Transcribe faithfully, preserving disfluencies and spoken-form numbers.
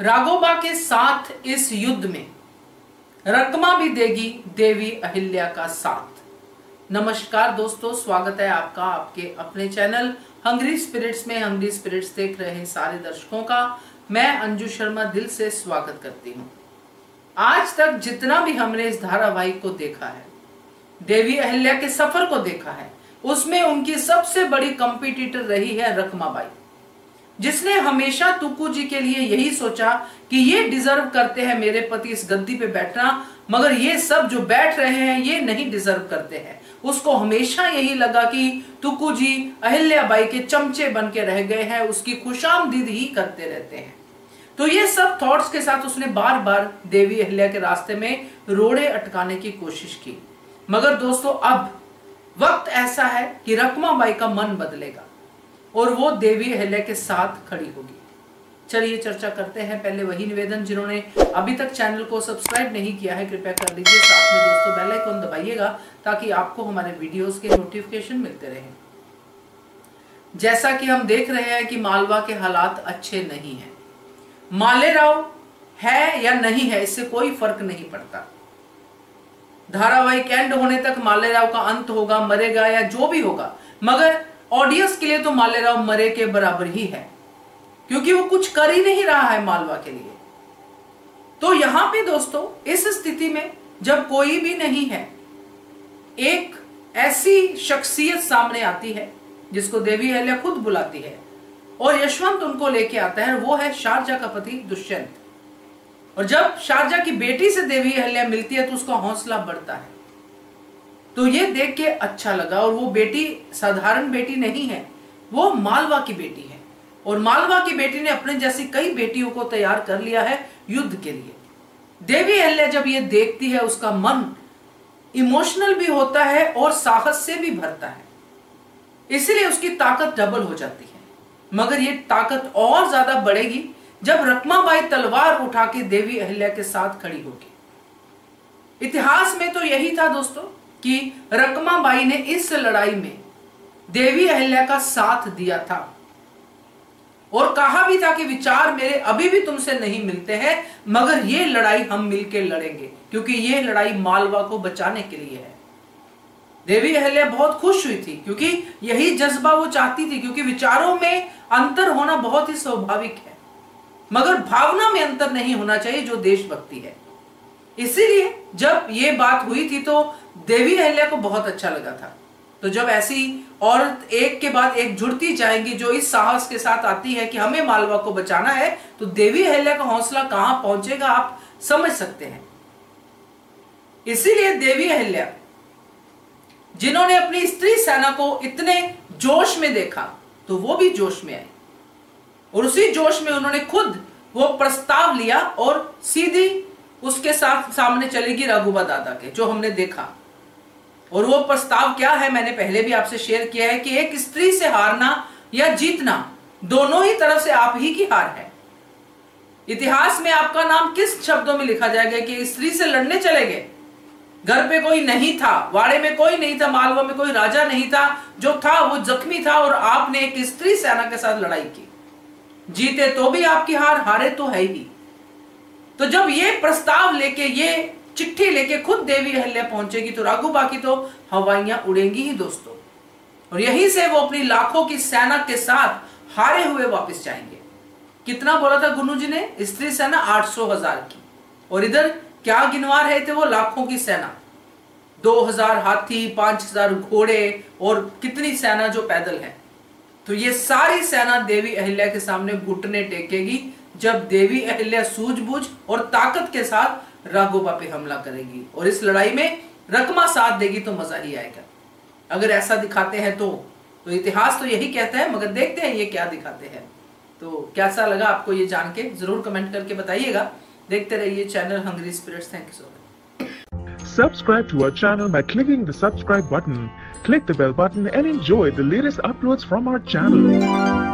राघोबा के साथ इस युद्ध में रखमा भी देगी देवी अहिल्या का साथ। नमस्कार दोस्तों, स्वागत है आपका आपके अपने चैनल हंग्री स्पिरिट्स में। हंग्री स्पिरिट्स देख रहे सारे दर्शकों का मैं अंजू शर्मा दिल से स्वागत करती हूँ। आज तक जितना भी हमने इस धारावाहिक को देखा है, देवी अहिल्या के सफर को देखा है, उसमें उनकी सबसे बड़ी कंपटीटर रही है रखमाबाई, जिसने हमेशा तुकू जी के लिए यही सोचा कि ये डिजर्व करते हैं मेरे पति इस गद्दी पे बैठना, मगर ये सब जो बैठ रहे हैं ये नहीं डिजर्व करते हैं। उसको हमेशा यही लगा कि तुकू जी अहिल्याबाई के चमचे बन के रह गए हैं, उसकी खुशामदीद ही करते रहते हैं। तो ये सब थॉट्स के साथ उसने बार बार देवी अहिल्या के रास्ते में रोड़े अटकाने की कोशिश की। मगर दोस्तों, अब वक्त ऐसा है कि रखमाबाई का मन बदलेगा और वो देवी अहिल्या के साथ खड़ी होगी। चलिए चर्चा करते हैं। पहले वही निवेदन, जिन्होंने अभी तक चैनल को सब्सक्राइब नहीं किया है कृपया कर लीजिए, साथ में दोस्तों बेल आइकन दबाइएगा ताकि आपको हमारे वीडियोस के नोटिफिकेशन मिलते रहे। जैसा कि हम देख रहे हैं कि मालवा के हालात अच्छे नहीं है। मालेराव है या नहीं है इससे कोई फर्क नहीं पड़ता। धारावाहिक एंड होने तक मालेराव का अंत होगा, मरेगा या जो भी होगा, मगर ऑडियंस के लिए तो मालेराव मरे के बराबर ही है, क्योंकि वो कुछ कर ही नहीं रहा है मालवा के लिए। तो यहां पे दोस्तों, इस स्थिति में जब कोई भी नहीं है, एक ऐसी शख्सियत सामने आती है जिसको देवी अहिल्या खुद बुलाती है और यशवंत उनको लेके आता है। वो है शारजा का पति दुष्यंत। और जब शारजा की बेटी से देवी अहिल्या मिलती है तो उसका हौसला बढ़ता है। तो ये देख के अच्छा लगा। और वो बेटी साधारण बेटी नहीं है, वो मालवा की बेटी है, और मालवा की बेटी ने अपने जैसी कई बेटियों को तैयार कर लिया है युद्ध के लिए। देवी अहिल्या जब ये देखती है, उसका मन इमोशनल भी होता है और साहस से भी भरता है, इसीलिए उसकी ताकत डबल हो जाती है। मगर ये ताकत और ज्यादा बढ़ेगी जब रखमाबाई तलवार उठा के देवी अहिल्या के साथ खड़ी होगी। इतिहास में तो यही था दोस्तों कि रखमाबाई ने इस लड़ाई में देवी अहिल्या का साथ दिया था और कहा भी था कि विचार मेरे अभी भी तुमसे नहीं मिलते हैं, मगर ये लड़ाई हम मिलकर लड़ेंगे, क्योंकि ये लड़ाई मालवा को बचाने के लिए है। देवी अहिल्या बहुत खुश हुई थी, क्योंकि यही जज्बा वो चाहती थी, क्योंकि विचारों में अंतर होना बहुत ही स्वाभाविक है, मगर भावना में अंतर नहीं होना चाहिए जो देशभक्ति है। इसीलिए जब ये बात हुई थी तो देवी अहिल्या को बहुत अच्छा लगा था। तो जब ऐसी औरत एक के बाद एक जुड़ती जाएंगी जो इस साहस के साथ आती है कि हमें मालवा को बचाना है, तो देवी अहिल्या का हौसला कहां पहुंचेगा आप समझ सकते हैं। इसीलिए देवी अहिल्या, जिन्होंने अपनी स्त्री सेना को इतने जोश में देखा, तो वो भी जोश में आई और उसी जोश में उन्होंने खुद वो प्रस्ताव लिया और सीधी उसके साथ सामने चलेगी राघोबा दादा के, जो हमने देखा। और वो प्रस्ताव क्या है, मैंने पहले भी आपसे शेयर किया है कि एक स्त्री से हारना या जीतना दोनों ही तरफ से आप ही की हार है। इतिहास में आपका नाम किस शब्दों में लिखा जाएगा कि स्त्री से लड़ने चले गए, घर पे कोई नहीं था, वाड़े में कोई नहीं था, मालवा में कोई राजा नहीं था, जो था वो जख्मी था और आपने एक स्त्री सेना के साथ लड़ाई की। जीते तो भी आपकी हार, हारे तो है ही। तो जब ये प्रस्ताव लेके, ये चिट्ठी लेके खुद देवी अहिल्या पहुंचेगी तो राघोबा की तो हवाइयां उड़ेंगी ही दोस्तों। और यहीं से वो अपनी लाखों की सेना के साथ हारे हुए वापस जाएंगे। कितना बोला था गुनू जी ने, स्त्री सेना आठ सौ हजार की, और इधर क्या गिनवा रहे थे वो लाखों की सेना, दो हजार हाथी, पांच हजार घोड़े और कितनी सेना जो पैदल है। तो ये सारी सेना देवी अहिल्या के सामने घुटने टेकेगी जब देवी अहिल्या सूझबूझ और ताकत के साथ राघोबा पे हमला करेगी। और इस लड़ाई में रखमा साथ देगी तो मजा ही आएगा। अगर ऐसा दिखाते हैं तो तो इतिहास तो यही कहता है, मगर देखते हैं ये क्या दिखाते हैं। तो कैसा लगा आपको ये जान के जरूर कमेंट करके बताइएगा। देखते रहिए channel hungry spirits. Thank you so much. Subscribe to our channel by clicking the subscribe button, click the bell button and enjoy the latest uploads from our channel.